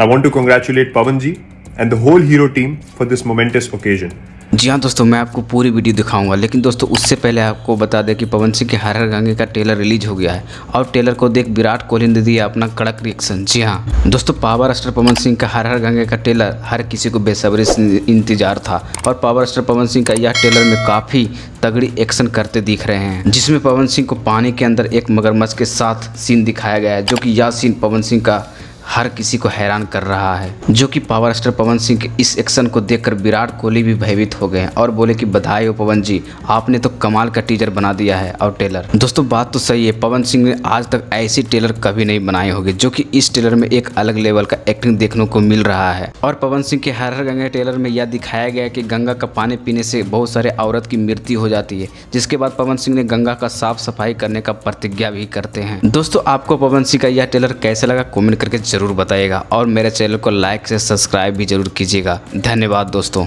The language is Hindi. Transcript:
I want to congratulate Pavan ji and the whole hero team for this momentous occasion. जी हाँ दोस्तों, मैं आपको पूरी वीडियो दिखाऊंगा, लेकिन दोस्तों उससे पहले आपको बता दें कि पवन सिंह के हर हर गंगे का ट्रेलर रिलीज हो गया है और ट्रेलर को देख विराट कोहली ने दिया अपना कड़क रिएक्शन। जी हाँ दोस्तों, पावर स्टार पवन सिंह का हर हर गंगे का ट्रेलर हर किसी को बेसब्री से इंतजार था और पावर स्टार पवन सिंह का यह ट्रेलर में काफ़ी तगड़ी एक्शन करते दिख रहे हैं, जिसमें पवन सिंह को पानी के अंदर एक मगरमच्छ के साथ सीन दिखाया गया है, जो कि यह सीन पवन सिंह का हर किसी को हैरान कर रहा है। जो कि पावर स्टार पवन सिंह के इस एक्शन को देखकर विराट कोहली भी भयभीत हो गए और बोले कि बधाई हो पवन जी, आपने तो कमाल का टीजर बना दिया है और ट्रेलर। दोस्तों बात तो सही है, पवन सिंह ने आज तक ऐसी ट्रेलर कभी नहीं बनाई होगी, जो कि इस ट्रेलर में एक अलग लेवल का एक्टिंग देखने को मिल रहा है। और पवन सिंह के हर हर गंगे ट्रेलर में यह दिखाया गया कि गंगा का पानी पीने से बहुत सारे औरत की मृत्यु हो जाती है, जिसके बाद पवन सिंह ने गंगा का साफ सफाई करने का प्रतिज्ञा भी करते हैं। दोस्तों आपको पवन सिंह का यह ट्रेलर कैसा लगा कॉमेंट करके जरूर बताइएगा और मेरे चैनल को लाइक से सब्सक्राइब भी जरूर कीजिएगा। धन्यवाद दोस्तों।